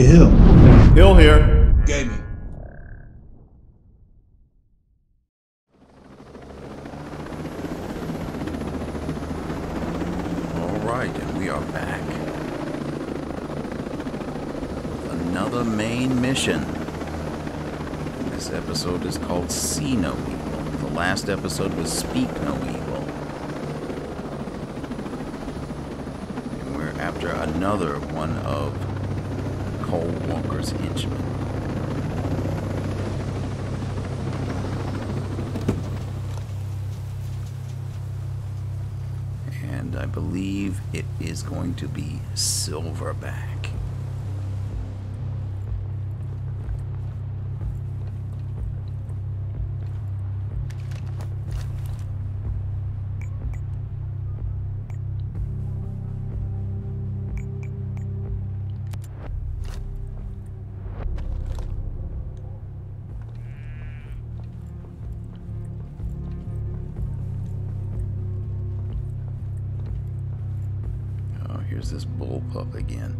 Hey, Hill. Hill here. Gaming. All right, and we are back. Another main mission. This episode is called See No Evil. The last episode was Speak No Evil. And we're after another one of Cole Walker's henchmen. And I believe it is going to be Silverback. Here's this bullpup again.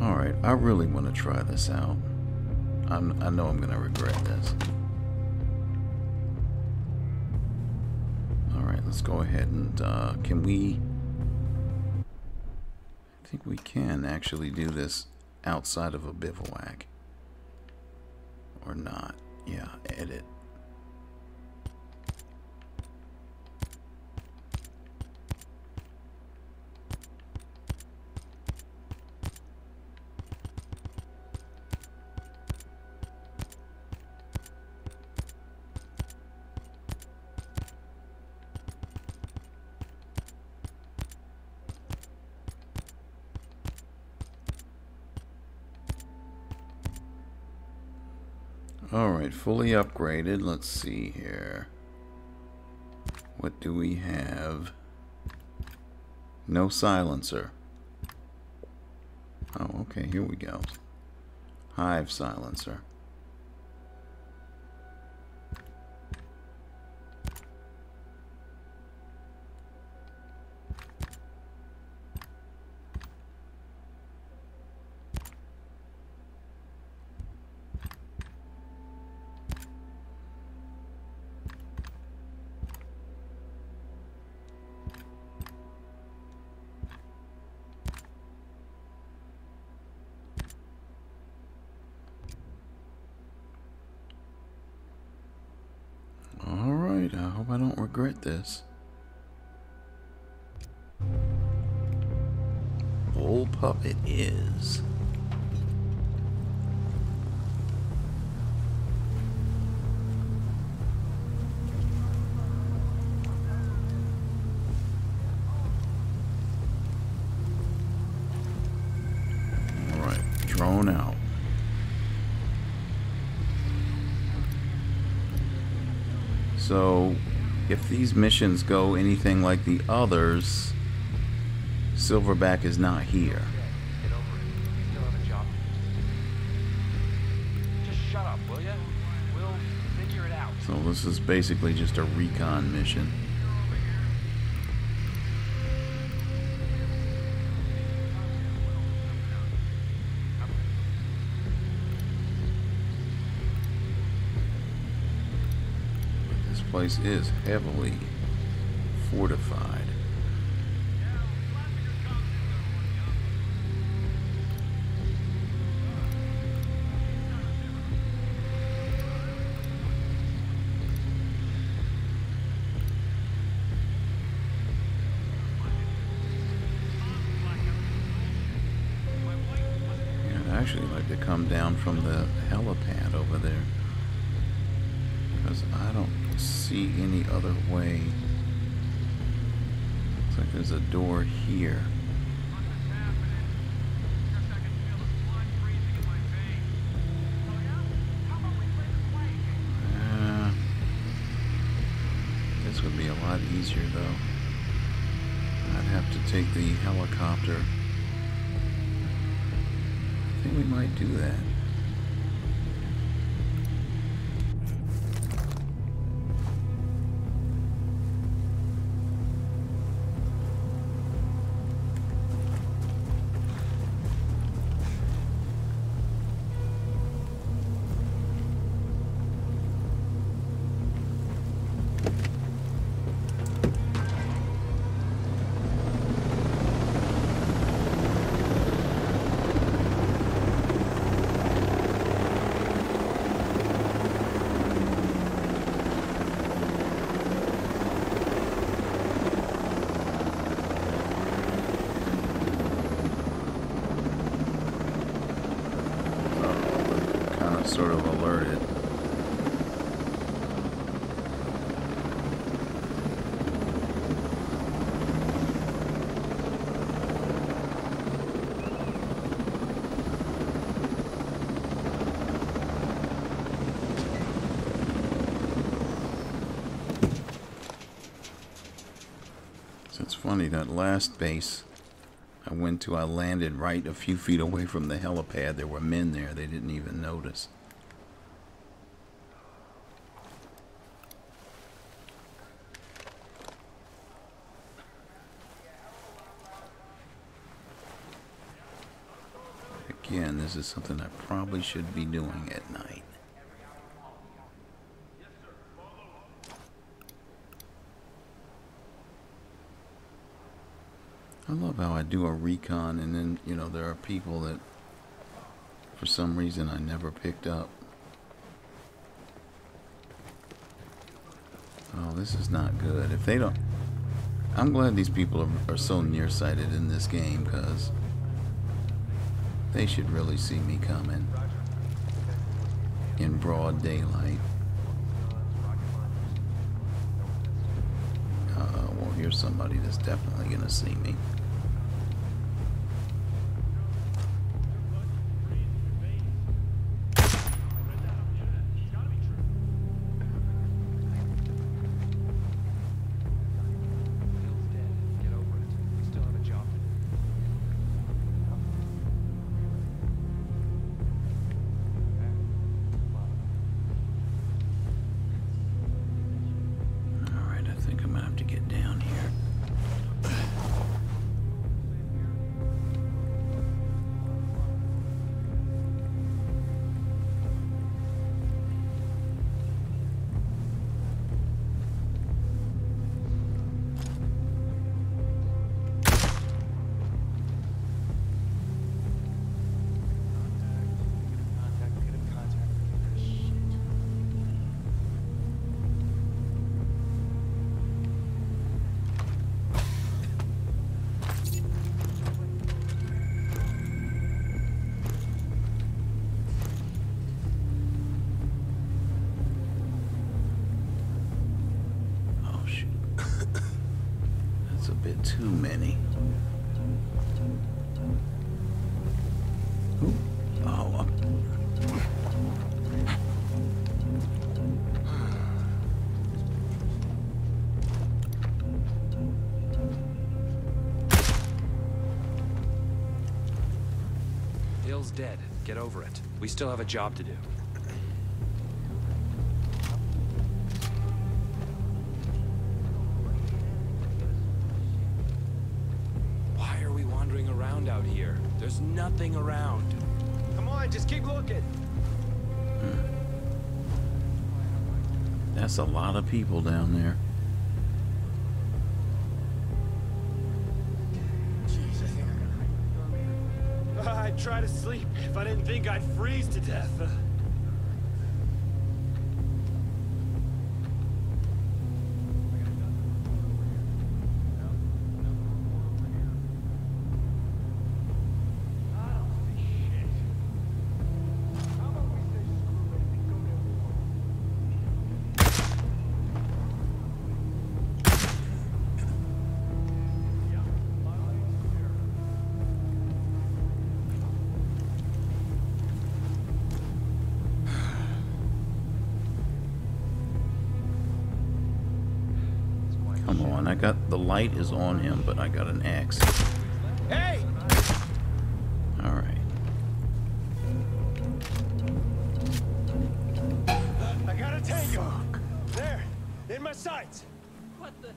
All right, I really want to try this out. I know I'm gonna regret this. All right, let's go ahead and can we? I think we can actually do this outside of a bivouac. Or not? Yeah, edit. Alright, fully upgraded. Let's see here. What do we have? No silencer. Oh, okay, here we go. Hive silencer. I hope I don't regret this. Bull puppet is. All right, drone out. So, if these missions go anything like the others, Silverback is not here. Just shut up, will ya? We'll figure it out. So this is basically just a recon mission. This place is heavily fortified. I'd actually like to come down from the helipad over there, because I don't see any other way. Looks like there's a door here. This would be a lot easier though. I'd have to take the helicopter. I think we might do that. sort of alerted. So it's funny, that last base I went to, I landed right a few feet away from the helipad. There were men there. They didn't even notice. Again, this is something I probably should be doing at night. I love how I do a recon and then, you know, there are people that for some reason I never picked up. Oh, this is not good. If they don't... I'm glad these people are so nearsighted in this game, because they should really see me coming in broad daylight. Well, here's somebody that's definitely going to see me. Too many. Ooh. Oh. Hill's dead. Get over it. We still have a job to do. There's nothing around. Come on, just keep looking. That's a lot of people down there. Jeez, I'd try to sleep if I didn't think I'd freeze to death. I got the light is on him, but I got an axe. Hey! All right. I got a tango. Fuck. There, in my sights. What the?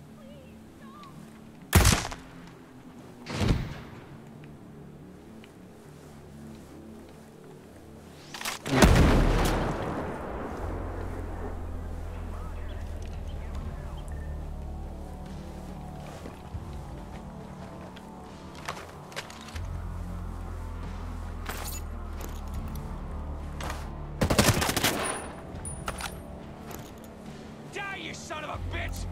Son of a bitch!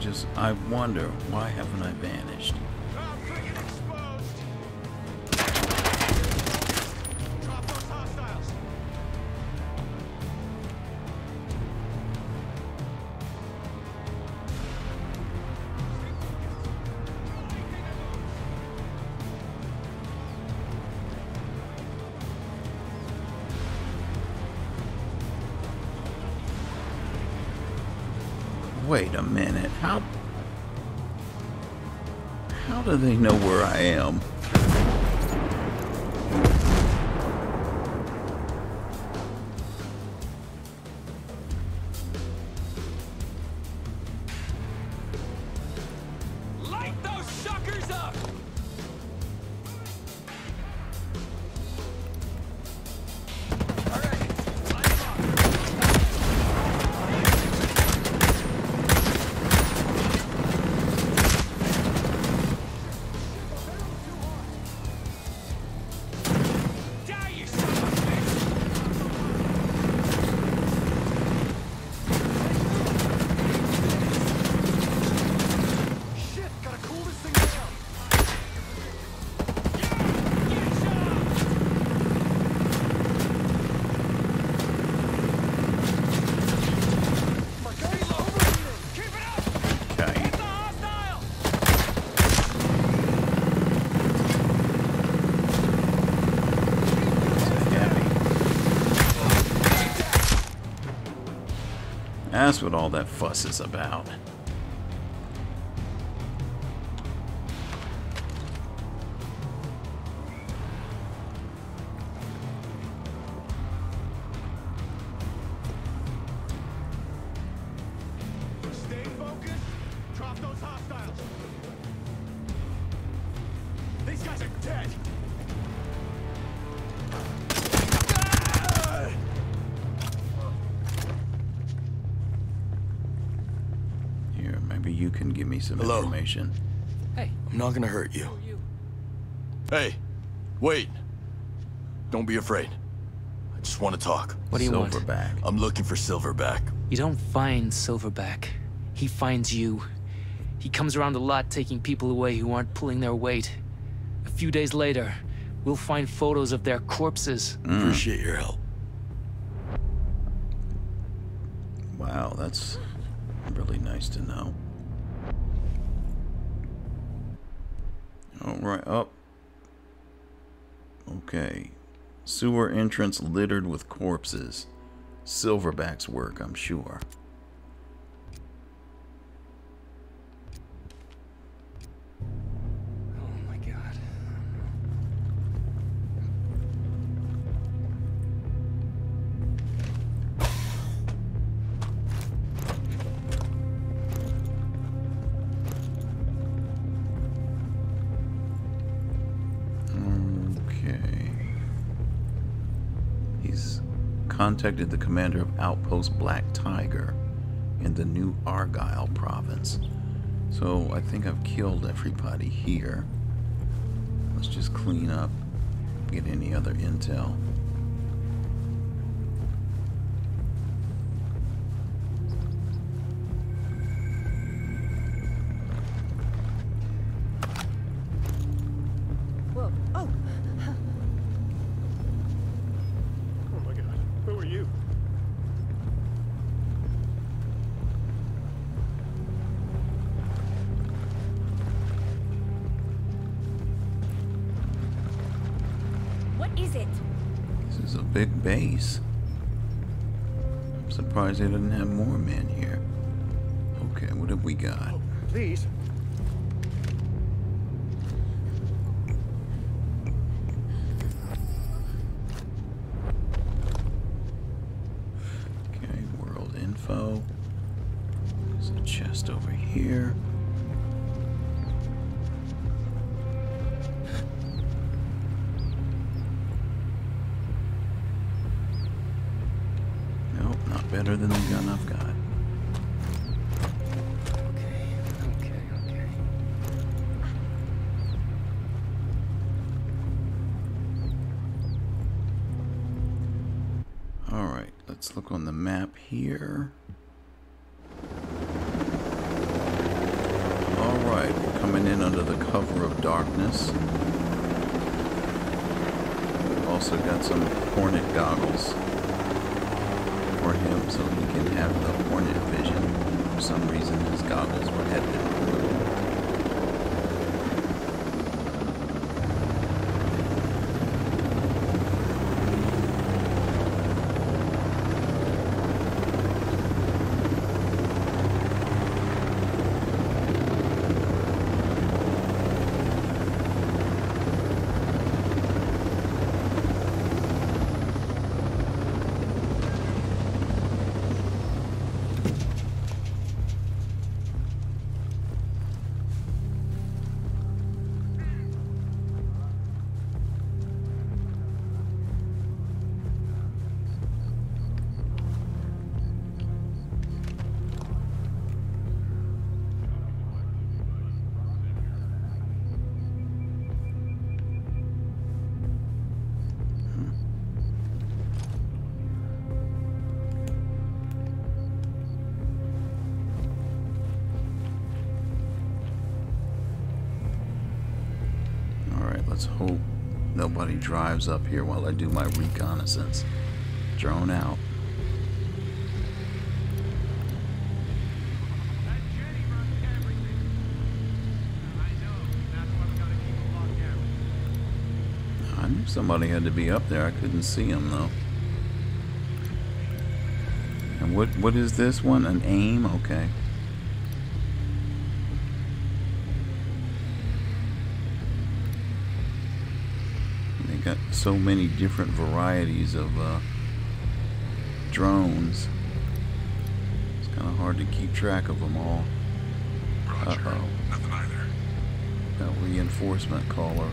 just, I wonder, why haven't I vanished? Wait a minute, how do they know where I am? Light those suckers up! That's what all that fuss is about. Stay focused. Drop those hostiles. These guys are dead. Maybe you can give me some information. Hey. I'm not gonna hurt you. Hey, wait. Don't be afraid. I just want to talk. What do you want? Silverback. I'm looking for Silverback. You don't find Silverback. He finds you. He comes around a lot taking people away who aren't pulling their weight. A few days later, we'll find photos of their corpses. Appreciate your help. Wow, that's really nice to know. All right, up. Okay. Sewer entrance littered with corpses. Silverback's work, I'm sure. Oh my God. Contacted the commander of Outpost Black Tiger in the New Argyle province. So I think I've killed everybody here. Let's just clean up, get any other intel. This is a big base. I'm surprised they didn't have more men here. Okay, what have we got? Oh, please. Okay, world info. There's a chest over here. Better than the gun I've got. Okay. All right, let's look on the map here. Alright, we're coming in under the cover of darkness. We've also got some Hornet goggles for him so he can have the Hornet vision. For some reason his goggles were headed blue. Let's hope nobody drives up here while I do my reconnaissance. Drone out. I knew somebody had to be up there. I couldn't see him though. And what is this one? An aim? Okay. Got so many different varieties of drones. It's kind of hard to keep track of them all. Roger. Uh-oh. Nothing either. That reinforcement caller.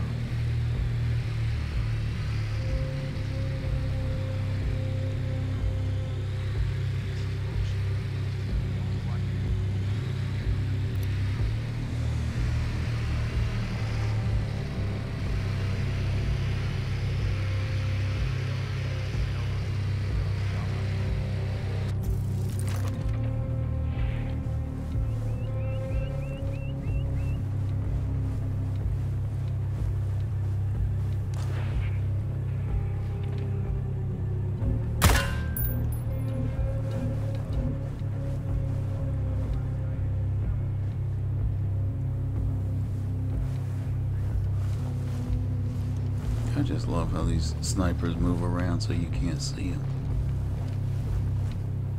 I just love how these snipers move around so you can't see them.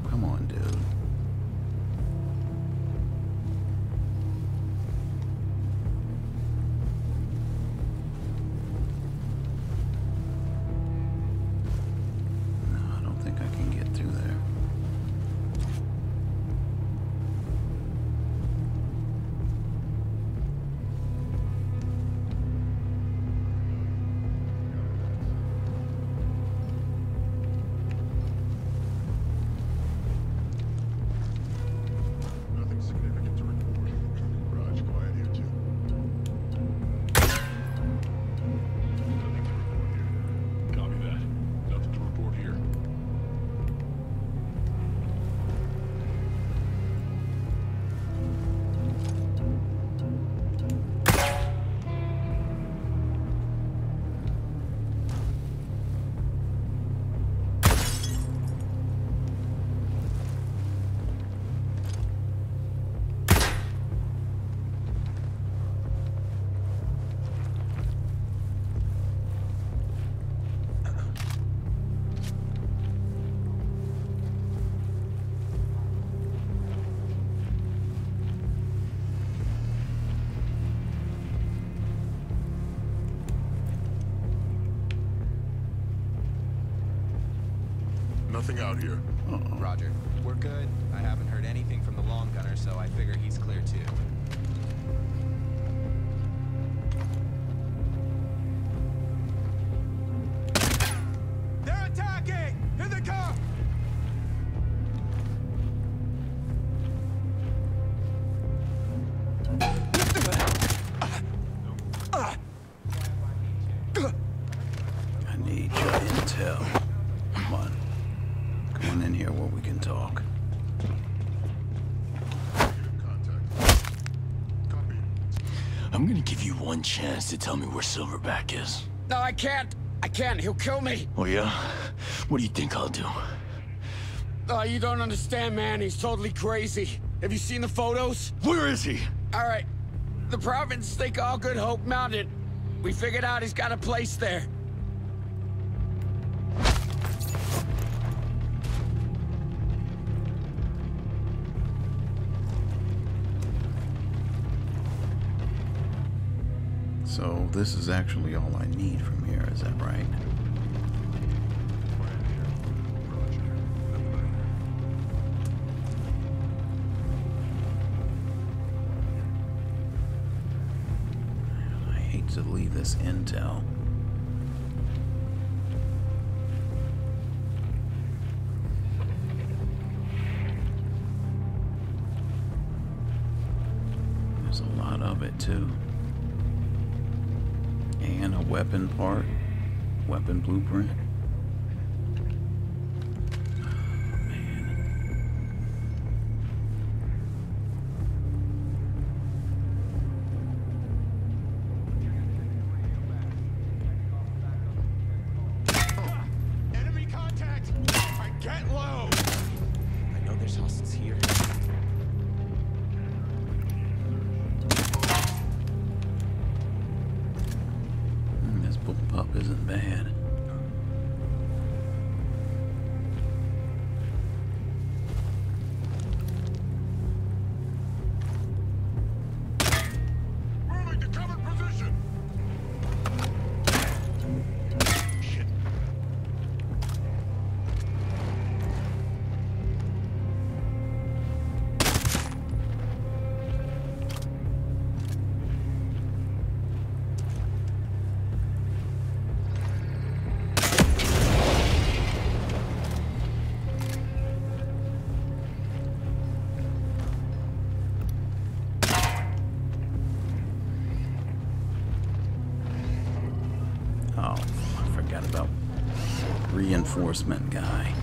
Come on, dude. Nothing out here. Uh-oh. Roger. We're good. I haven't heard anything from the long gunner, so I figure he's clear too. They're attacking! Here they come! I need your intel. Come on. Come on in here where we can talk. Copy. I'm gonna give you one chance to tell me where Silverback is. No, I can't. I can't. He'll kill me. Oh, yeah? What do you think I'll do? Oh, you don't understand, man. He's totally crazy. Have you seen the photos? Where is he? All right. The province they call Good Hope Mountain. We figured out he's got a place there. So this is actually all I need from here, is that right? I hate to leave this intel. There's a lot of it too. And a weapon part, weapon blueprint. Oh, man. Ah, enemy contact! I get low! I know there's hostiles here. Up isn't bad. Moving to covered position. Shit. Enforcement guy.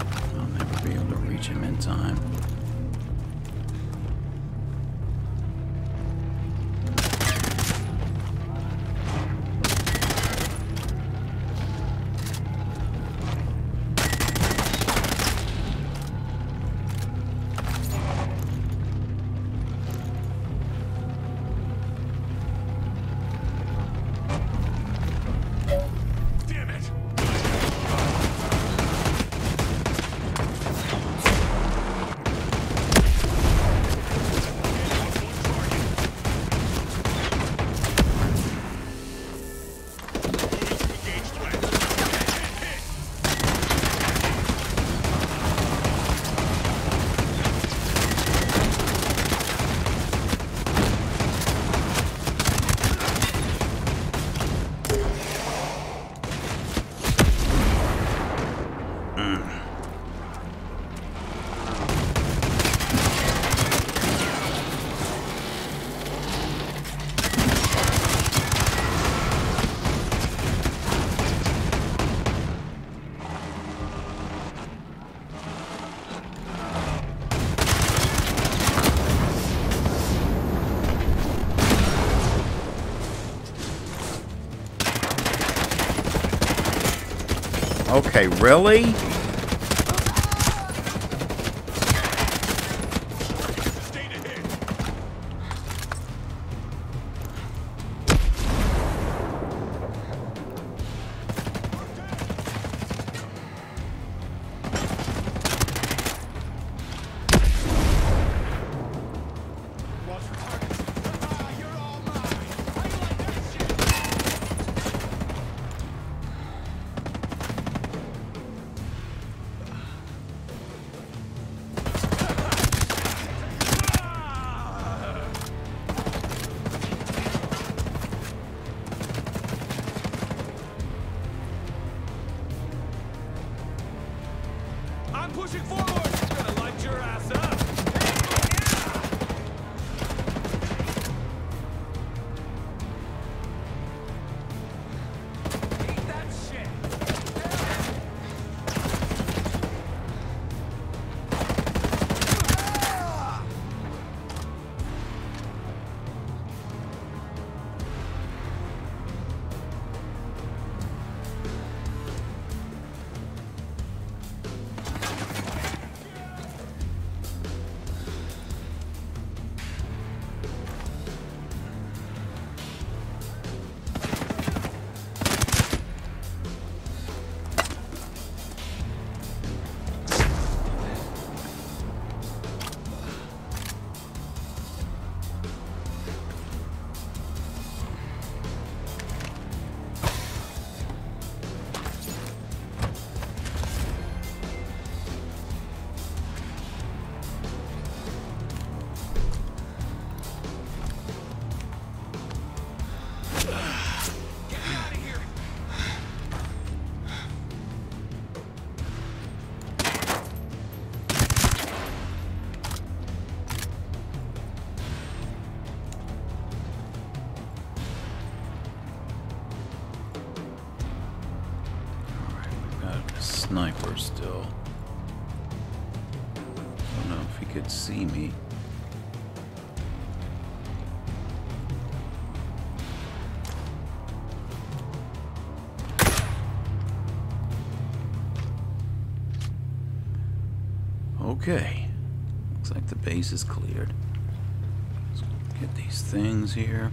I'll never be able to reach him in time. Okay, really? Pushing forward! It's gonna light your ass up! Hey, yeah! Eat that shit! Yeah. sniper still. I don't know if he could see me. Okay, looks like the base is cleared. Let's get these things here.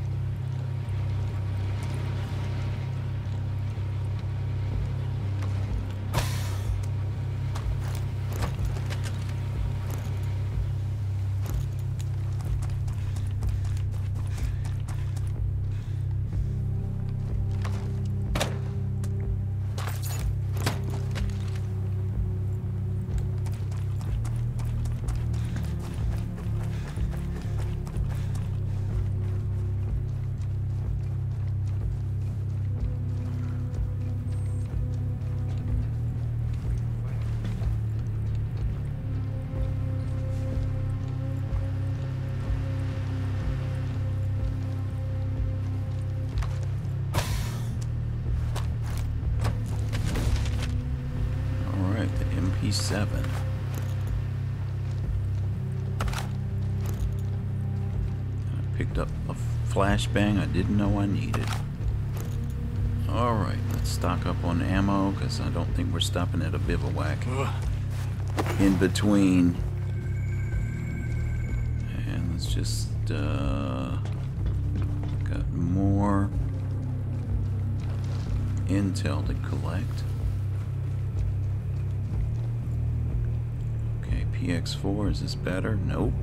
Seven. I picked up a flashbang I didn't know I needed. Alright, let's stock up on ammo because I don't think we're stopping at a bivouac in between. And let's just got more intel to collect. TX4, is this better? Nope.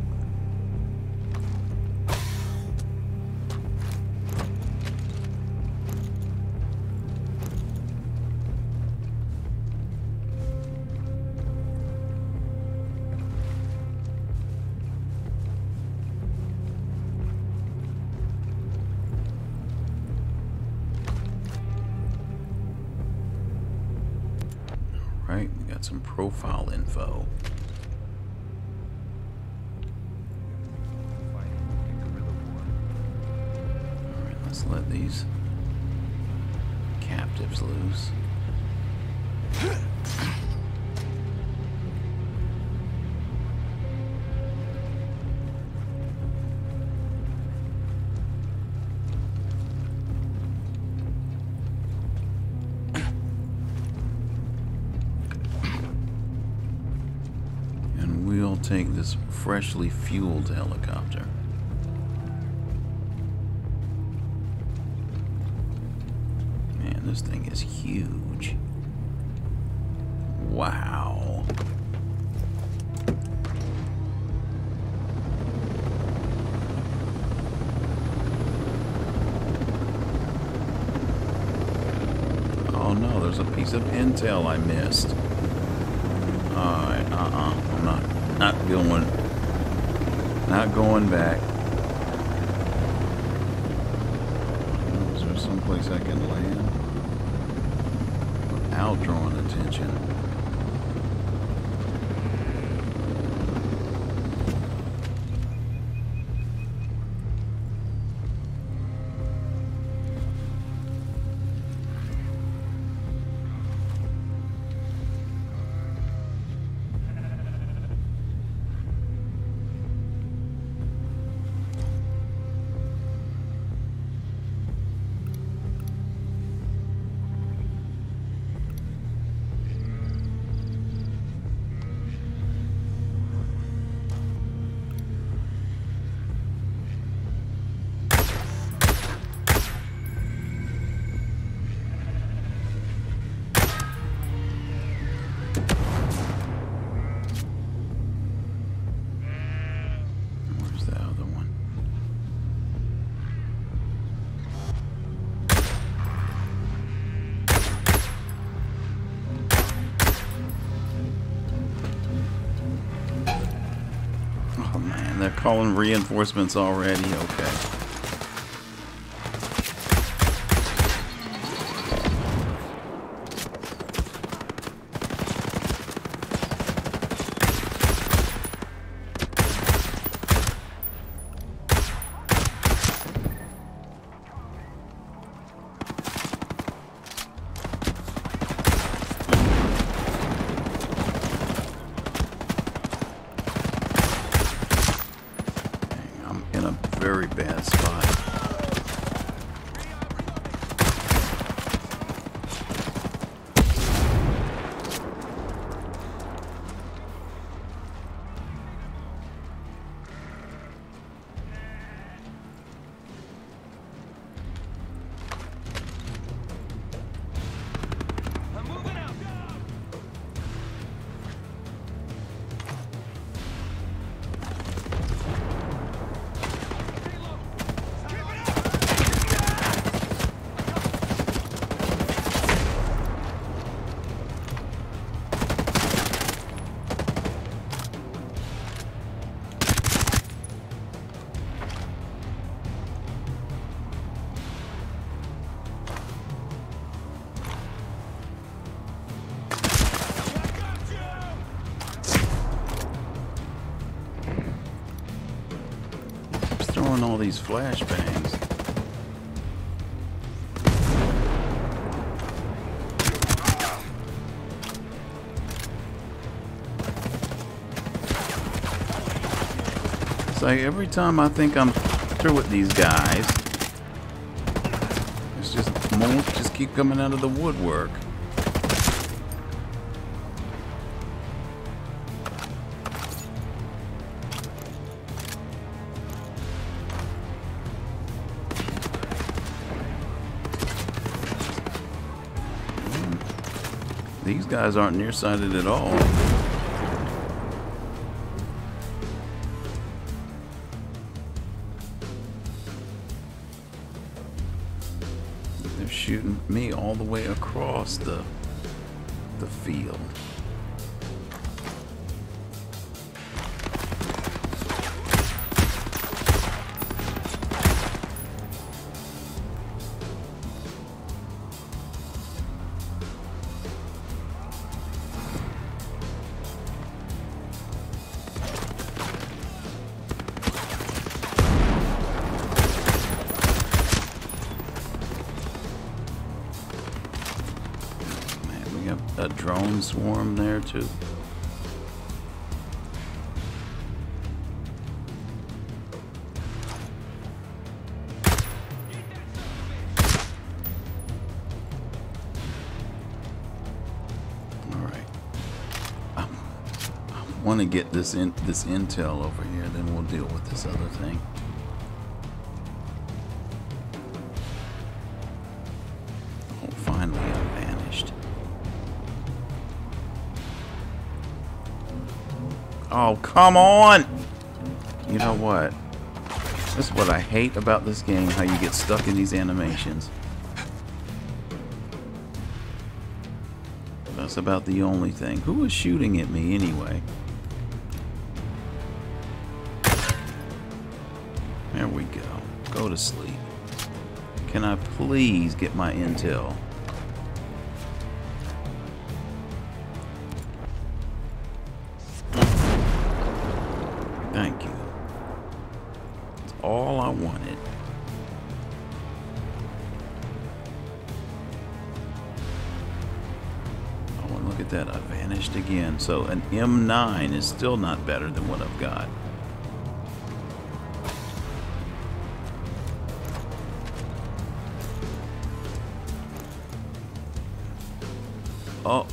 All right, we got some profile info. Let these captives loose. And we'll take this freshly fueled helicopter. This thing is huge. Wow. Oh no, there's a piece of intel I missed. Alright, I'm not going back. Is there someplace I can land? Drawing attention. Calling reinforcements already, okay. bad spot. All these flashbangs. It's like every time I think I'm through with these guys, it's just more just keep coming out of the woodwork. These guys aren't nearsighted at all. They're shooting me all the way across the field. A drone swarm there too. All right, I want to get this intel over here, then we'll deal with this other thing. Oh, finally I vanished. Oh, come on! You know what? This is what I hate about this game, how you get stuck in these animations. That's about the only thing. Who was shooting at me anyway? There we go. Go to sleep. Can I please get my intel? Thank you. That's all I wanted. Oh, and look at that. I vanished again. So an M9 is still not better than what I've got. Oh.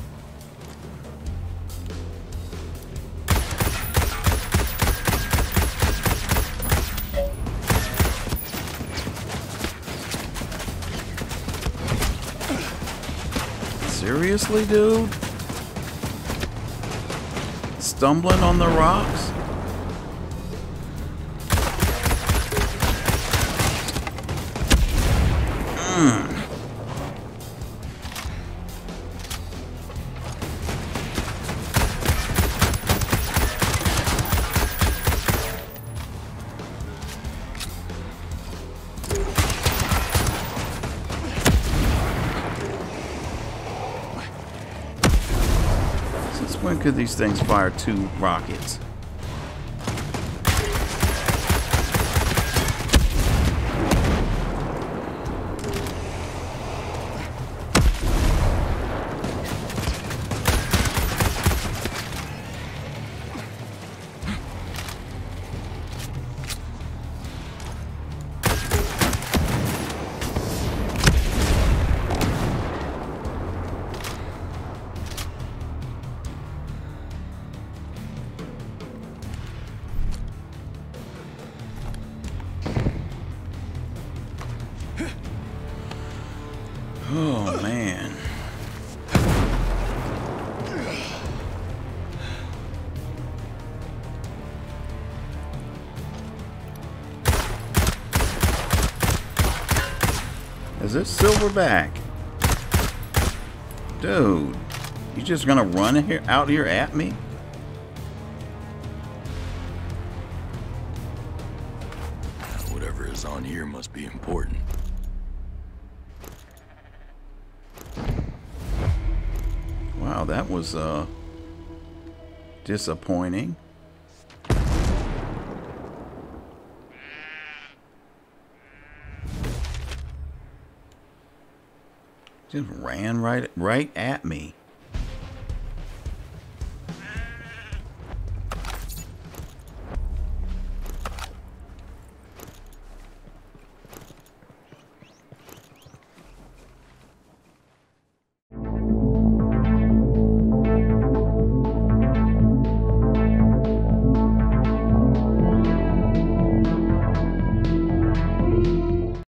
Seriously, dude? Stumbling on the rocks? When could these things fire 2 rockets? Is this Silverback? Dude, you just gonna run here, out here at me? Whatever is on here must be important. Wow, that was disappointing. Just ran right at me.